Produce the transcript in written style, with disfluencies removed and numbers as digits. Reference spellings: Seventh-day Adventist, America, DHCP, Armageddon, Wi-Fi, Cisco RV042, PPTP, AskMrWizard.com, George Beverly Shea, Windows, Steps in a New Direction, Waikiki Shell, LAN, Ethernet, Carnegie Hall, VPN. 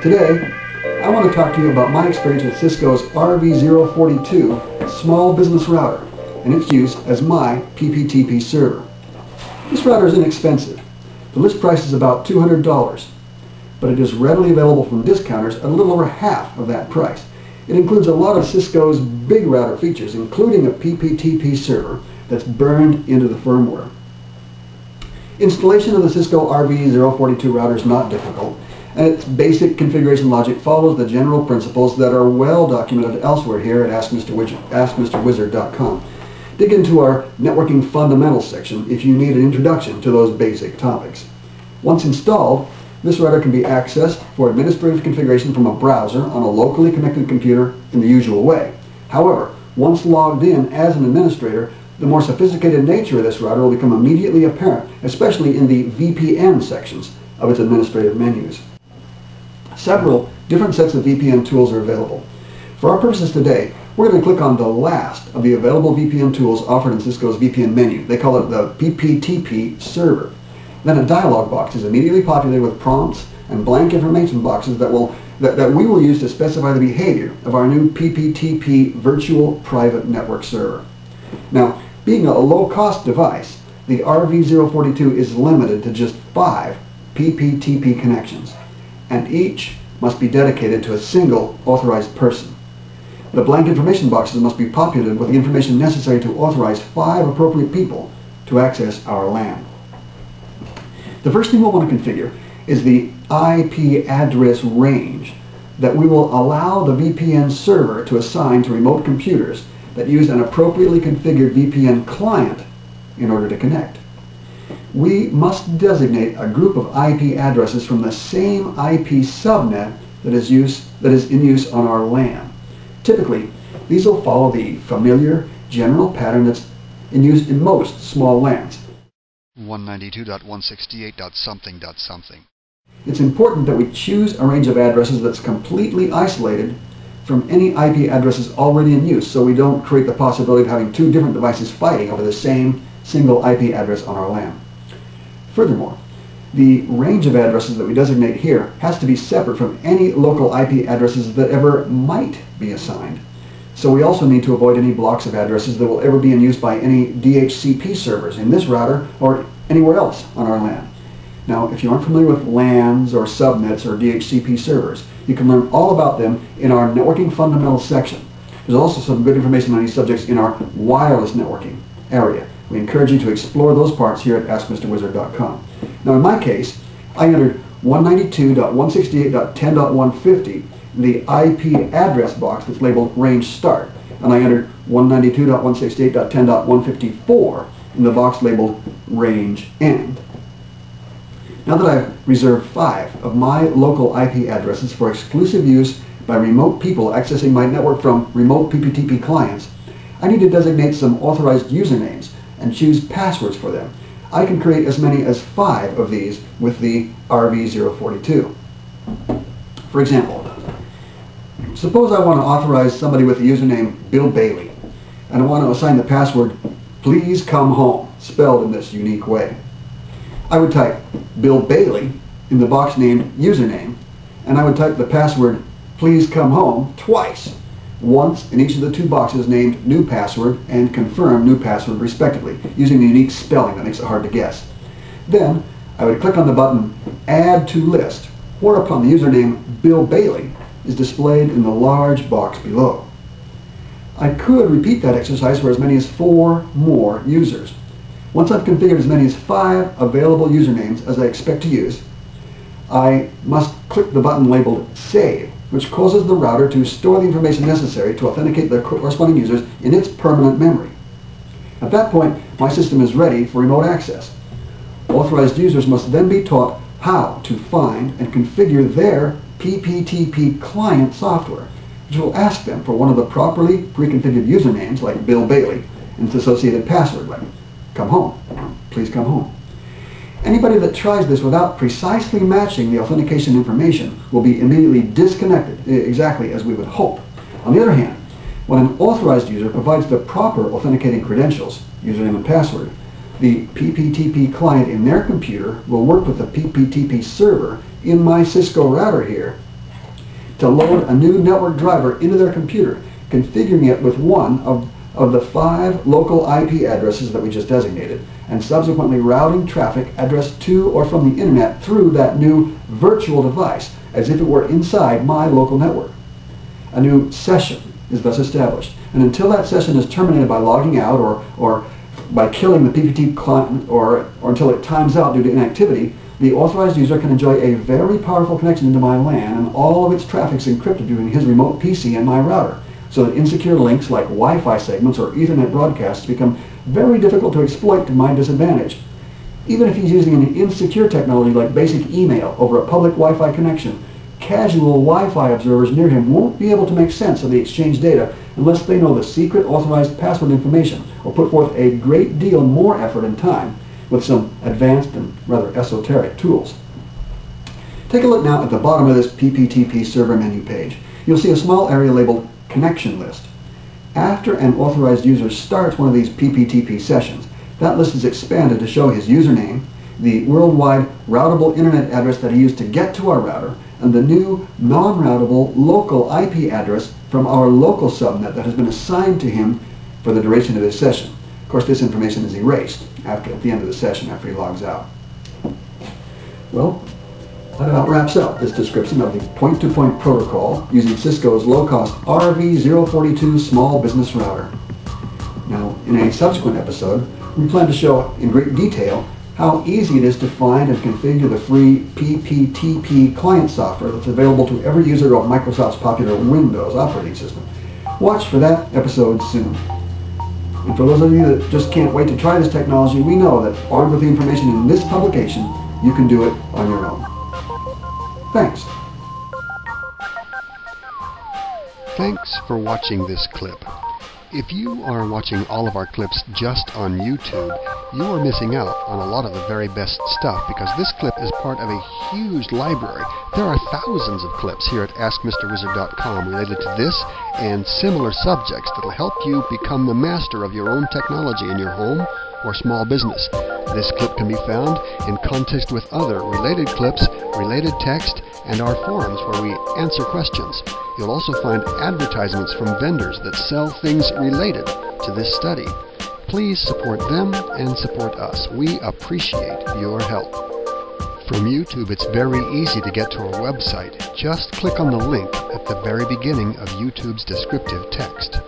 Today, I want to talk to you about my experience with Cisco's RV042 small business router and its use as my PPTP server. This router is inexpensive. The list price is about $200, but it is readily available from discounters at a little over half of that price. It includes a lot of Cisco's big router features, including a PPTP server that's burned into the firmware. Installation of the Cisco RV042 router is not difficult, and its basic configuration logic follows the general principles that are well documented elsewhere here at AskMrWizard.com. Dig into our networking fundamentals section if you need an introduction to those basic topics. Once installed, this router can be accessed for administrative configuration from a browser on a locally connected computer in the usual way. However, once logged in as an administrator, the more sophisticated nature of this router will become immediately apparent, especially in the VPN sections of its administrative menus. Several different sets of VPN tools are available. For our purposes today, we're going to click on the last of the available VPN tools offered in Cisco's VPN menu. They call it the PPTP server. Then a dialog box is immediately populated with prompts and blank information boxes that we will use to specify the behavior of our new PPTP virtual private network server. Now, being a low-cost device, the RV042 is limited to just 5 PPTP connections, and each must be dedicated to a single authorized person. The blank information boxes must be populated with the information necessary to authorize 5 appropriate people to access our LAN. The first thing we'll want to configure is the IP address range that we will allow the VPN server to assign to remote computers that use an appropriately configured VPN client in order to connect. We must designate a group of IP addresses from the same IP subnet that is in use on our LAN. Typically, these will follow the familiar general pattern that's in use in most small LANs. 192.168.something.something. It's important that we choose a range of addresses that's completely isolated from any IP addresses already in use, so we don't create the possibility of having 2 different devices fighting over the same single IP address on our LAN. Furthermore, the range of addresses that we designate here has to be separate from any local IP addresses that ever might be assigned. So we also need to avoid any blocks of addresses that will ever be in use by any DHCP servers in this router or anywhere else on our LAN. Now, if you aren't familiar with LANs or subnets or DHCP servers, you can learn all about them in our networking fundamentals section. There's also some good information on these subjects in our wireless networking area. We encourage you to explore those parts here at AskMrWizard.com. Now in my case, I entered 192.168.10.150 in the IP address box that's labeled range start, and I entered 192.168.10.154 in the box labeled range end. Now that I've reserved 5 of my local IP addresses for exclusive use by remote people accessing my network from remote PPTP clients, I need to designate some authorized usernames and choose passwords for them. I can create as many as 5 of these with the RV042. For example, suppose I want to authorize somebody with the username Bill Bailey, and I want to assign the password please come home, spelled in this unique way. I would type Bill Bailey in the box named username, and I would type the password please come home twice, once in each of the 2 boxes named new password and confirm new password respectively, using the unique spelling that makes it hard to guess. Then I would click on the button add to list, whereupon the username Bill Bailey is displayed in the large box below. I could repeat that exercise for as many as 4 more users. Once I've configured as many as 5 available usernames as I expect to use, I must click the button labeled Save, which causes the router to store the information necessary to authenticate the corresponding users in its permanent memory. At that point, my system is ready for remote access. Authorized users must then be taught how to find and configure their PPTP client software, which will ask them for one of the properly pre-configured usernames like Bill Bailey and its associated password like come home, please come home. Anybody that tries this without precisely matching the authentication information will be immediately disconnected, exactly as we would hope. On the other hand, when an authorized user provides the proper authenticating credentials, username and password, the PPTP client in their computer will work with the PPTP server in my Cisco router here to load a new network driver into their computer, configuring it with one of the 5 local IP addresses that we just designated, and subsequently routing traffic addressed to or from the internet through that new virtual device as if it were inside my local network. A new session is thus established, and until that session is terminated by logging out or by killing the PPTP client or until it times out due to inactivity, the authorized user can enjoy a very powerful connection into my LAN, and all of its traffic is encrypted using his remote PC and my router, so that insecure links like Wi-Fi segments or Ethernet broadcasts become very difficult to exploit to my disadvantage. Even if he's using an insecure technology like basic email over a public Wi-Fi connection, casual Wi-Fi observers near him won't be able to make sense of the exchanged data unless they know the secret authorized password information, or put forth a great deal more effort and time with some advanced and rather esoteric tools. Take a look now at the bottom of this PPTP server menu page. You'll see a small area labeled Connection List. After an authorized user starts one of these PPTP sessions, that list is expanded to show his username, the worldwide routable internet address that he used to get to our router, and the new non-routable local IP address from our local subnet that has been assigned to him for the duration of his session. Of course, this information is erased at the end of the session after he logs out. Well, that about wraps up this description of the point-to-point protocol using Cisco's low-cost RV042 small business router. Now, in a subsequent episode, we plan to show in great detail how easy it is to find and configure the free PPTP client software that's available to every user of Microsoft's popular Windows operating system. Watch for that episode soon. And for those of you that just can't wait to try this technology, we know that armed with the information in this publication, you can do it on your own. Thanks. Thanks for watching this clip. If you are watching all of our clips just on YouTube, you are missing out on a lot of the very best stuff, because this clip is part of a huge library. There are thousands of clips here at AskMrWizard.com related to this and similar subjects that will help you become the master of your own technology in your home or small business. This clip can be found in context with other related clips, related text, and our forums where we answer questions. You'll also find advertisements from vendors that sell things related to this study. Please support them and support us. We appreciate your help. From YouTube, it's very easy to get to our website. Just click on the link at the very beginning of YouTube's descriptive text.